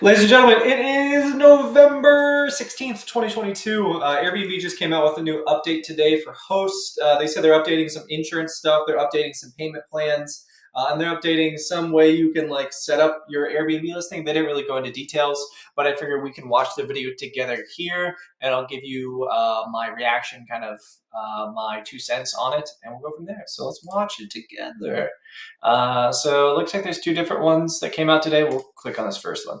Ladies and gentlemen, it is November 16th, 2022. Airbnb just came out with a new update today for hosts. They said they're updating some insurance stuff, they're updating some payment plans, and they're updating some way you can like set up your Airbnb listing. They didn't really go into details, but I figured we can watch the video together here, and I'll give you my reaction, kind of my 2 cents on it, and we'll go from there. So let's watch it together. So it looks like there's two different ones that came out today. We'll click on this first one.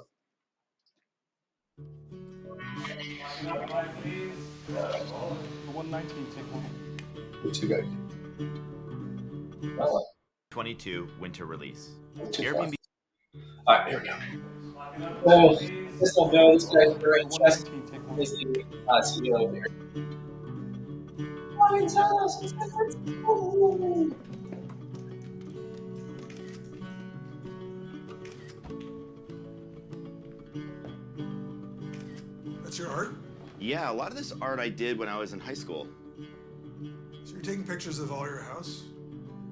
Well, 22 winter release. Airbnb. All right, here we go. So, this one goes to Airbnb. Is the CEO over here. That's your art? Yeah, a lot of this art I did when I was in high school. So you're taking pictures of all your house?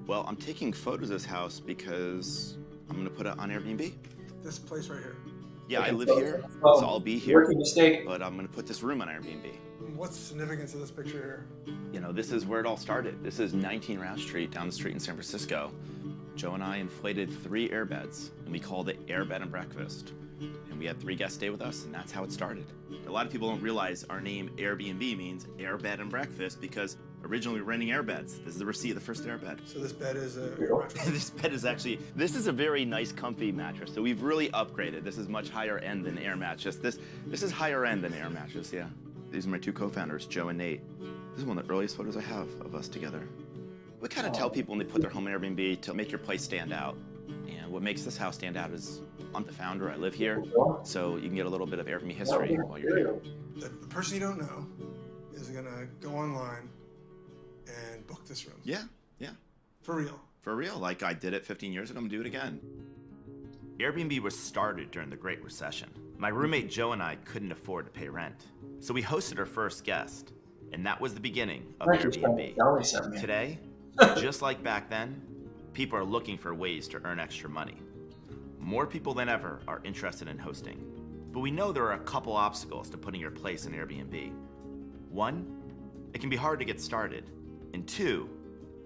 Well, I'm taking photos of this house because I'm going to put it on Airbnb. This place right here. Yeah, I live here, so I'll be here, but I'm going to put this room on Airbnb. What's the significance of this picture here? You know, this is where it all started. This is 19 Round Street, down the street in San Francisco. Joe and I inflated 3 airbeds, and we called it Airbed and Breakfast. And we had 3 guests stay with us, and that's how it started. A lot of people don't realize our name Airbnb means Airbed and Breakfast because originally we were renting airbeds. This is the receipt of the first airbed. So this bed is a mattress? This bed is actually, this is a very nice, comfy mattress. So we've really upgraded. This is much higher end than Air Mattress. This is higher end than Air Mattress, yeah. These are my 2 co-founders, Joe and Nate. This is one of the earliest photos I have of us together. We kind of tell people when they put their home in Airbnb to make your place stand out. And what makes this house stand out is I'm the founder, I live here, so you can get a little bit of Airbnb history while you're here. The person you don't know is gonna go online and book this room. Yeah, yeah. For real. For real, like I did it 15 years ago, I'm gonna do it again. Airbnb was started during the Great Recession. My roommate Joe and I couldn't afford to pay rent, so we hosted our first guest, and that was the beginning of Airbnb. Today, just like back then, people are looking for ways to earn extra money. More people than ever are interested in hosting, but we know there are a couple obstacles to putting your place in Airbnb. 1, it can be hard to get started. And 2,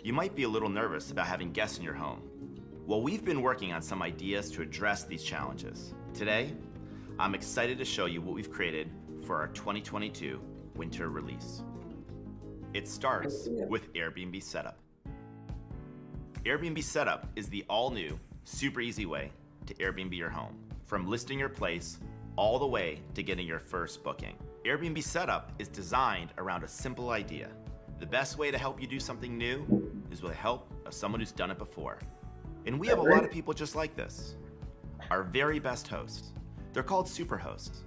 you might be a little nervous about having guests in your home. Well, we've been working on some ideas to address these challenges. Today, I'm excited to show you what we've created for our 2022 winter release. It starts with Airbnb Setup. Airbnb Setup is the all-new, super easy way to Airbnb your home, from listing your place all the way to getting your first booking. Airbnb Setup is designed around a simple idea. The best way to help you do something new is with the help of someone who's done it before. And we have a lot of people just like this. Our very best hosts. They're called Superhosts,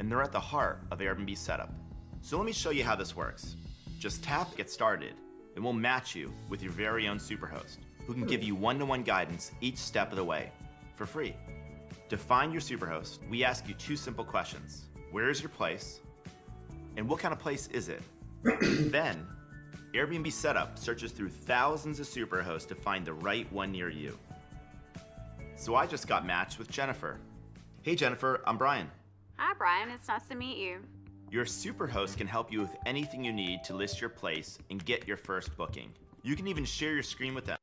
and they're at the heart of Airbnb Setup. So let me show you how this works. Just tap Get Started, and we'll match you with your very own Superhost, who can give you one-to-one guidance each step of the way for free. To find your Superhost, we ask you 2 simple questions. Where is your place? And what kind of place is it? Then, Airbnb Setup searches through thousands of Superhosts to find the right one near you. So I just got matched with Jennifer. Hey Jennifer, I'm Brian. Hi Brian, it's nice to meet you. Your Superhost can help you with anything you need to list your place and get your first booking. You can even share your screen with them.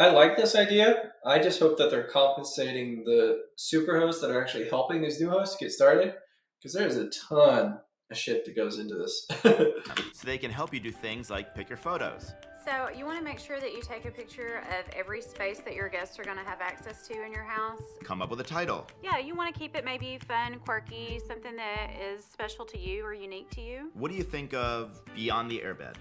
I like this idea. I just hope that they're compensating the Superhosts that are actually helping these new hosts get started, because there's a ton of shit that goes into this. So they can help you do things like pick your photos. So you want to make sure that you take a picture of every space that your guests are going to have access to in your house. Come up with a title. Yeah, you want to keep it maybe fun, quirky, something that is special to you or unique to you. What do you think of Beyond the Airbed?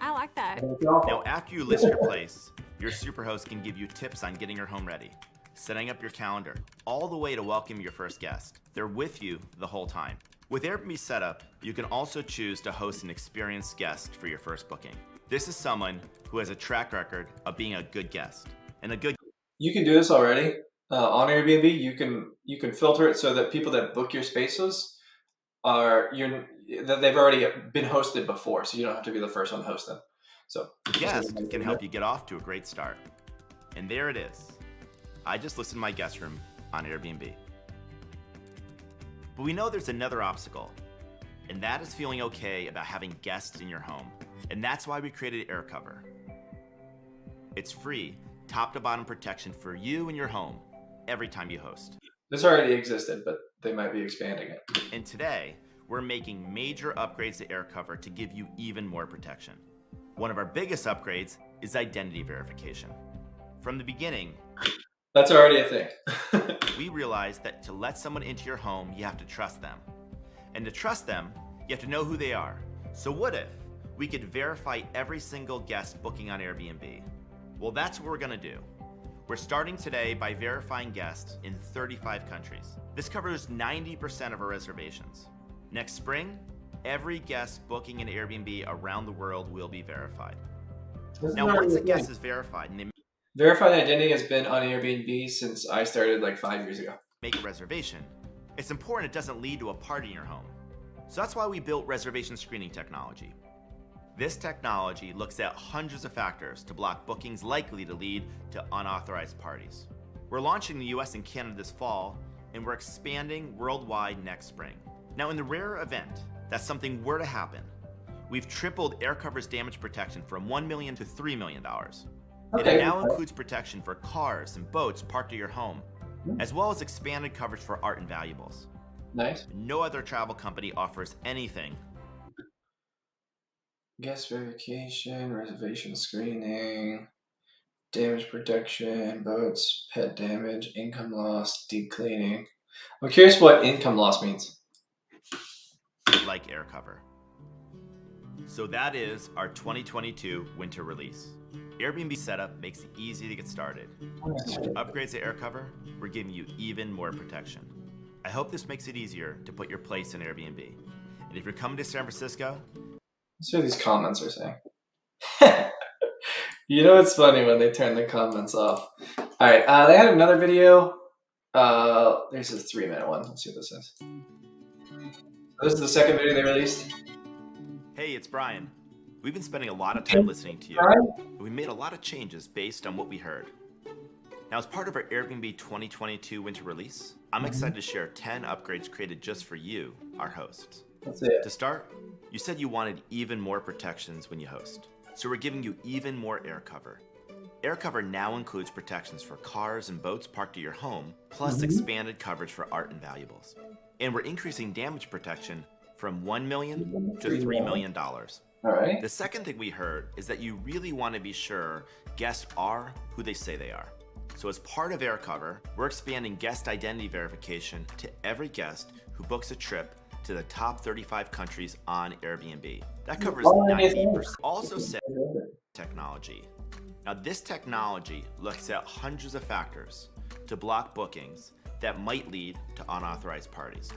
I like that. Now, after you list your place, your Superhost can give you tips on getting your home ready, setting up your calendar, all the way to welcome your first guest. They're with you the whole time. With Airbnb Setup, you can also choose to host an experienced guest for your first booking. This is someone who has a track record of being a good guest and a good. You can do this already on Airbnb. You can filter it so that people that book your spaces are that they've already been hosted before, so you don't have to be the first one to host them. So the guest can help you get off to a great start. And there it is. I just listed my guest room on Airbnb. But we know there's another obstacle, and that is feeling okay about having guests in your home. And that's why we created AirCover. It's free, top to bottom protection for you and your home every time you host. This already existed, but they might be expanding it. And today, we're making major upgrades to AirCover to give you even more protection. One of our biggest upgrades is identity verification. From the beginning, that's already a thing. We realized that to let someone into your home, you have to trust them. And to trust them, you have to know who they are. So what if we could verify every single guest booking on Airbnb? Well, that's what we're gonna do. We're starting today by verifying guests in 35 countries. This covers 90% of our reservations. Next spring, every guest booking an Airbnb around the world will be verified. Now, once a guest is verified, and they verified identity has been on Airbnb since I started like 5 years ago. Make a reservation. It's important it doesn't lead to a party in your home. So that's why we built reservation screening technology. This technology looks at hundreds of factors to block bookings likely to lead to unauthorized parties. We're launching in the US and Canada this fall, and we're expanding worldwide next spring. Now, in the rare event that something were to happen, we've tripled AirCover's damage protection from $1 million to $3 million. Okay. It now includes protection for cars and boats parked at your home, as well as expanded coverage for art and valuables. Nice. No other travel company offers anything. Guest verification, reservation screening, damage protection, boats, pet damage, income loss, deep cleaning. I'm curious what income loss means. Like AirCover. So that is our 2022 winter release. Airbnb setup makes it easy to get started. With upgrades to AirCover, we're giving you even more protection. I hope this makes it easier to put your place in Airbnb. And if you're coming to San Francisco, let's see what these comments are saying. You know, it's funny when they turn the comments off. All right, they had another video. There's a 3-minute one. Let's see what this is. This is the second video they released. Hey, it's Brian. We've been spending a lot of time listening to you. We made a lot of changes based on what we heard. Now, as part of our Airbnb 2022 winter release, I'm excited to share 10 upgrades created just for you, our hosts. That's it. To start, you said you wanted even more protections when you host. So we're giving you even more AirCover. AirCover now includes protections for cars and boats parked at your home, plus expanded coverage for art and valuables. And we're increasing damage protection from $1 million to $3 million. All right. The second thing we heard is that you really want to be sure guests are who they say they are. So as part of AirCover, we're expanding guest identity verification to every guest who books a trip to the top 35 countries on Airbnb. That covers 90%. Also said technology. Now, this technology looks at hundreds of factors to block bookings that might lead to unauthorized parties.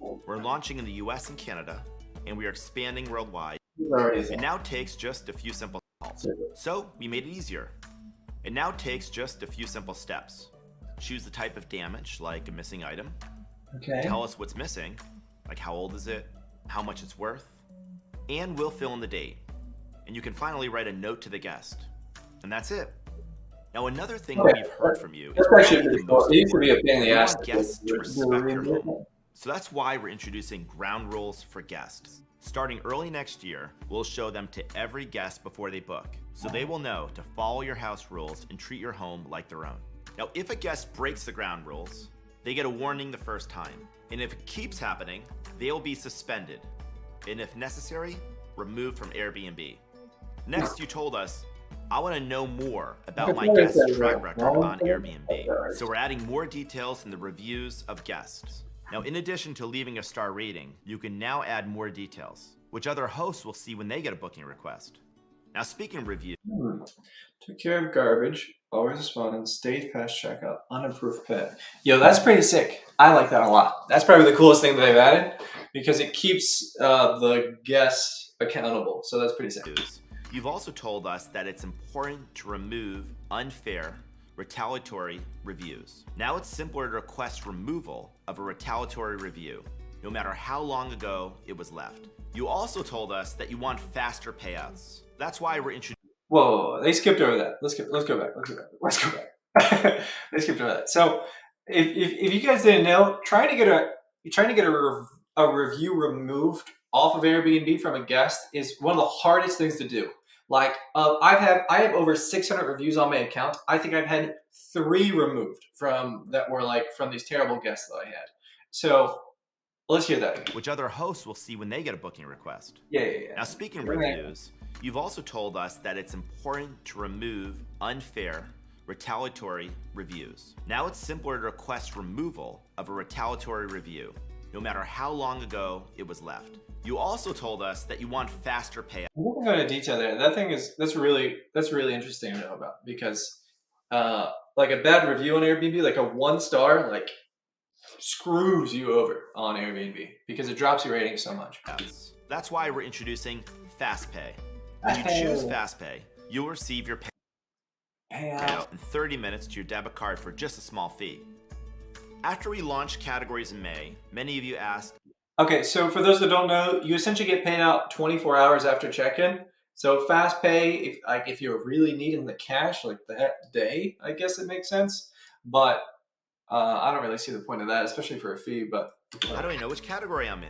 We're launching in the US and Canada, and we are expanding worldwide. It now takes just a few simple steps. So we made it easier. It now takes just a few simple steps. Choose the type of damage, like a missing item. Okay. Tell us what's missing, like how old is it, how much it's worth, and we'll fill in the date. And you can finally write a note to the guest. And that's it. Now, another thing we've heard from you is guests to respect your home. So that's why we're introducing ground rules for guests. Starting early next year, we'll show them to every guest before they book, so they will know to follow your house rules and treat your home like their own. Now, if a guest breaks the ground rules, they get a warning the first time. And if it keeps happening, they'll be suspended. And if necessary, removed from Airbnb. Next, you told us, I want to know more about my guest's track record on Airbnb. So we're adding more details in the reviews of guests. Now, in addition to leaving a star rating, you can now add more details, which other hosts will see when they get a booking request. Now, speaking of reviews. Took care of garbage, always responded, stayed past checkout, unapproved pet. Yo, that's pretty sick. I like that a lot. That's probably the coolest thing that they've added because it keeps the guests accountable. So that's pretty sick. You've also told us that it's important to remove unfair retaliatory reviews. Now it's simpler to request removal of a retaliatory review, no matter how long ago it was left. You also told us that you want faster payouts. That's why we're introducing— Whoa, they skipped over that. Let's go back. They skipped over that. So if you guys didn't know, trying to get a You're trying to get a review removed off of Airbnb from a guest is one of the hardest things to do. Like I have over 600 reviews on my account. I think I've had 3 removed from these terrible guests that I had. So let's hear that again. Which other hosts will see when they get a booking request. Yeah. Now speaking of reviews, you've also told us that it's important to remove unfair, retaliatory reviews. Now it's simpler to request removal of a retaliatory review, no matter how long ago it was left. You also told us that you want faster payouts. We're going to go into detail there. That's really interesting to know about, because like a bad review on Airbnb, like a 1-star, like screws you over on Airbnb because it drops your rating so much. Yes. That's why we're introducing FastPay. When you choose FastPay, you'll receive your payout in 30 minutes to your debit card for just a small fee. After we launched categories in May, many of you asked. Okay, so for those that don't know, you essentially get paid out 24 hours after check-in. So FastPay, if you're really needing the cash like that day, I guess it makes sense. But I don't really see the point of that, especially for a fee. But how do I know which category I'm in?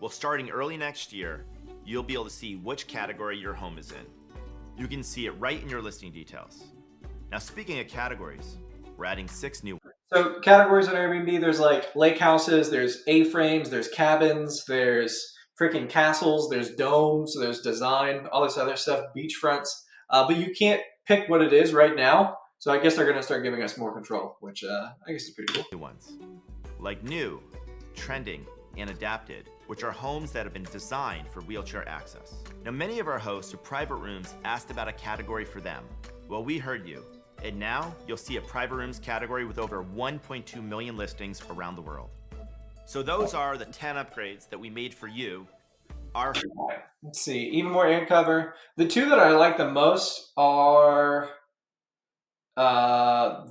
Well, starting early next year, you'll be able to see which category your home is in. You can see it right in your listing details. Now, speaking of categories, we're adding 6 new. So categories on Airbnb, there's like lake houses, there's A-frames, there's cabins, there's freaking castles, there's domes, there's design, all this other stuff, beachfronts. But you can't pick what it is right now. So I guess they're going to start giving us more control, which I guess is pretty cool. New ones, like new, trending, and adapted, which are homes that have been designed for wheelchair access. Now, many of our hosts of private rooms asked about a category for them. Well, we heard you. And now you'll see a private rooms category with over 1.2 million listings around the world. So those are the 10 upgrades that we made for you. Let's see, even more AirCover. The 2 that I like the most are the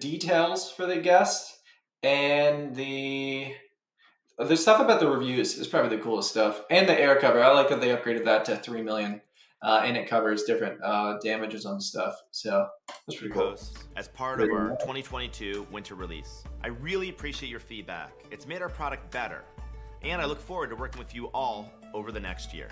details for the guest and the stuff about the reviews is probably the coolest stuff. And the AirCover, I like that they upgraded that to 3 million. And it covers different damages on stuff. So that's pretty cool. As part of our 2022 winter release. I really appreciate your feedback. It's made our product better. And I look forward to working with you all over the next year.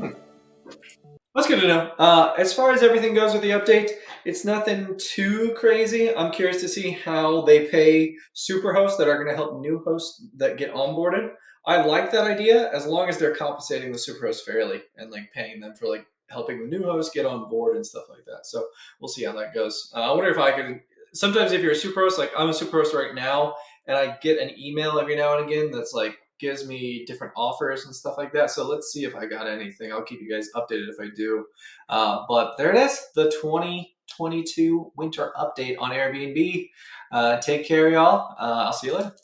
That's good to know. As far as everything goes with the update, it's nothing too crazy. I'm curious to see how they pay Superhosts that are going to help new hosts that get onboarded. I like that idea as long as they're compensating the Superhosts fairly and like paying them for like helping the new hosts get on board and stuff like that. So we'll see how that goes. I wonder if I could, sometimes if you're a Superhost, like I'm a Superhost right now and I get an email every now and again that's like gives me different offers and stuff like that. So let's see if I got anything. I'll keep you guys updated if I do. But there it is, the 2022 winter update on Airbnb. Take care, y'all. I'll see you later.